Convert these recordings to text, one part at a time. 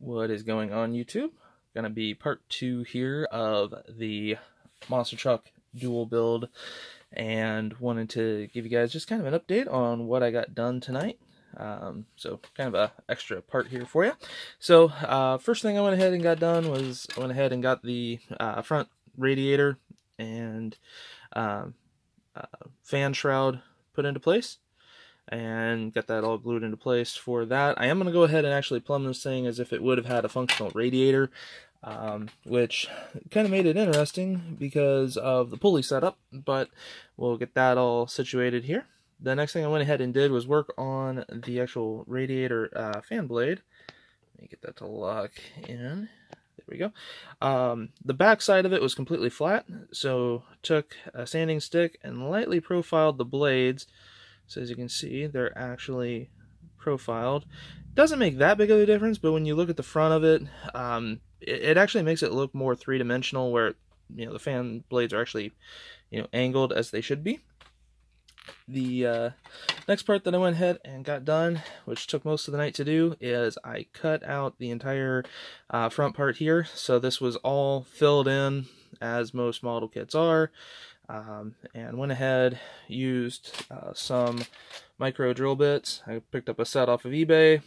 What is going on, YouTube? Gonna be part two here of the monster truck dual build, and wanted to give you guys just kind of an update on what I got done tonight. So kind of a extra part here for you. So first thing I went ahead and got done was I went ahead and got the front radiator and fan shroud put into place, and got that all glued into place for that. I am going to go ahead and actually plumb this thing as if it would have had a functional radiator, which kind of made it interesting because of the pulley setup, but we'll get that all situated here. The next thing I went ahead and did was work on the actual radiator fan blade. Let me get that to lock in. There we go. The back side of it was completely flat, so took a sanding stick and lightly profiled the blades. So as you can see, they're actually profiled. Doesn't make that big of a difference, but when you look at the front of it, it actually makes it look more three-dimensional, where, you know, the fan blades are actually, you know, angled as they should be. The next part that I went ahead and got done, which took most of the night to do, is I cut out the entire front part here. So this was all filled in, as most model kits are. And went ahead, used some micro drill bits. I picked up a set off of eBay,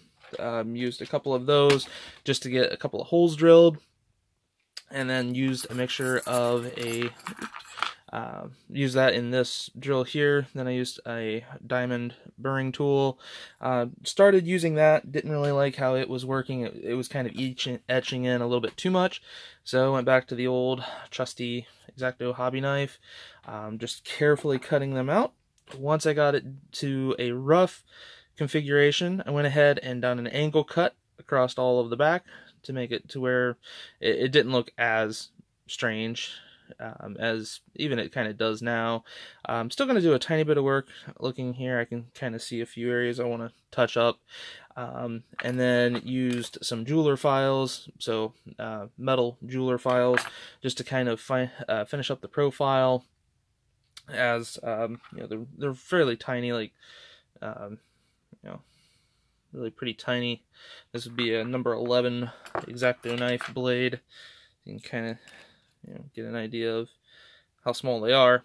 used a couple of those just to get a couple of holes drilled, and then used a mixture of a, used that in this drill here. Then I used a diamond burring tool. Started using that, didn't really like how it was working. It was kind of etching in a little bit too much. So I went back to the old trusty X-Acto hobby knife, just carefully cutting them out. Once I got it to a rough configuration, I went ahead and done an angle cut across all of the back to make it to where it didn't look as strange as even it kind of does now. I'm still going to do a tiny bit of work. Looking here, I can kind of see a few areas I want to touch up, and then used some jeweler files, so metal jeweler files, just to kind of finish up the profile, as you know, they're fairly tiny, like you know, really pretty tiny. This would be a number 11 X-Acto knife blade. You can kind of, you know, get an idea of how small they are,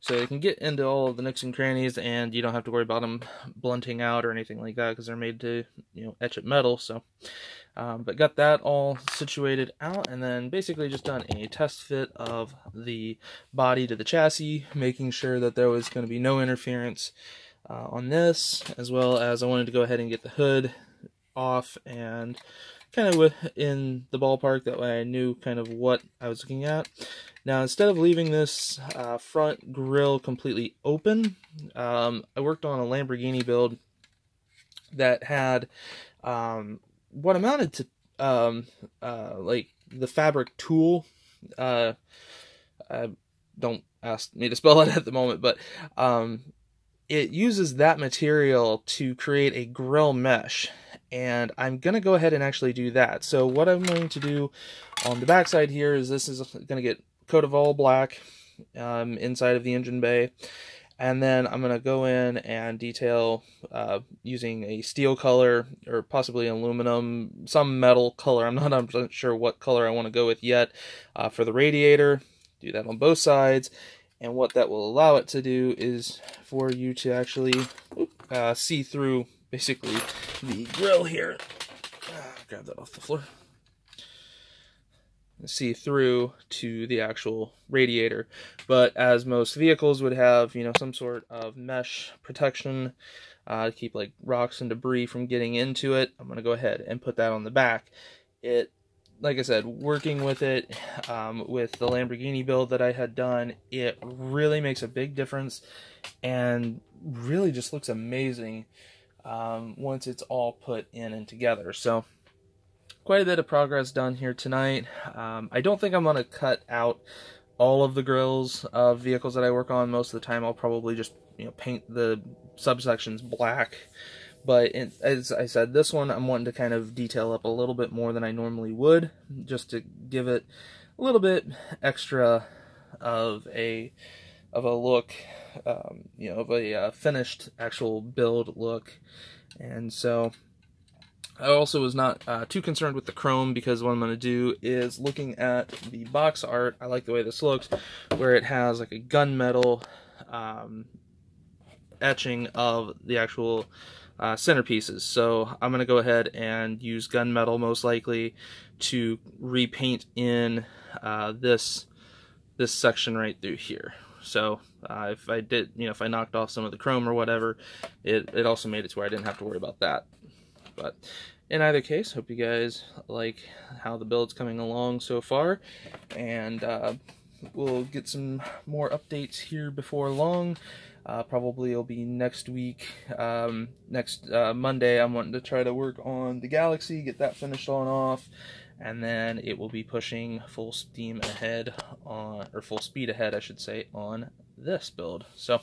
so they can get into all of the nooks and crannies, and you don't have to worry about them blunting out or anything like that, because they're made to, you know, etch at metal. So, but got that all situated out, and then basically just done a test fit of the body to the chassis, making sure that there was going to be no interference on this, as well as I wanted to go ahead and get the hood off and kind of in the ballpark. That way I knew kind of what I was looking at. Now, instead of leaving this front grille completely open, I worked on a Lamborghini build that had what amounted to like the fabric tool. Don't ask me to spell it at the moment, but it uses that material to create a grill mesh, and I'm going to go ahead and actually do that. So what I'm going to do on the backside here is this is going to get coat of all black inside of the engine bay, and then I'm going to go in and detail using a steel color, or possibly aluminum, some metal color. I'm not 100% sure what color I want to go with yet for the radiator. Do that on both sides. And what that will allow it to do is for you to actually see through, basically, the grill here. Grab that off the floor. See through to the actual radiator. But as most vehicles would have, you know, some sort of mesh protection to keep, like, rocks and debris from getting into it, I'm going to go ahead and put that on the back. It, like I said, working with it, with the Lamborghini build that I had done, it really makes a big difference and really just looks amazing once it's all put in and together. So quite a bit of progress done here tonight. I don't think I'm going to cut out all of the grills of vehicles that I work on. Most of the time I'll probably just, you know, paint the subsections black. But as I said, this one I'm wanting to kind of detail up a little bit more than I normally would, just to give it a little bit extra of a look, you know, of a finished actual build look. And so I also was not too concerned with the chrome, because what I'm going to do is, looking at the box art, I like the way this looks, where it has like a gunmetal etching of the actual centerpieces. So I'm going to go ahead and use gunmetal most likely to repaint in this section right through here. So if I did, you know, if I knocked off some of the chrome or whatever, it also made it to where I didn't have to worry about that. But in either case, hope you guys like how the build's coming along so far, and we'll get some more updates here before long. Probably it'll be next week, next Monday. I'm wanting to try to work on the Galaxy, get that finished on off, and then it will be pushing full steam ahead on, or full speed ahead, I should say, on this build. So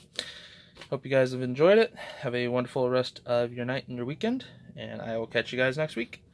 hope you guys have enjoyed it. Have a wonderful rest of your night and your weekend, and I will catch you guys next week.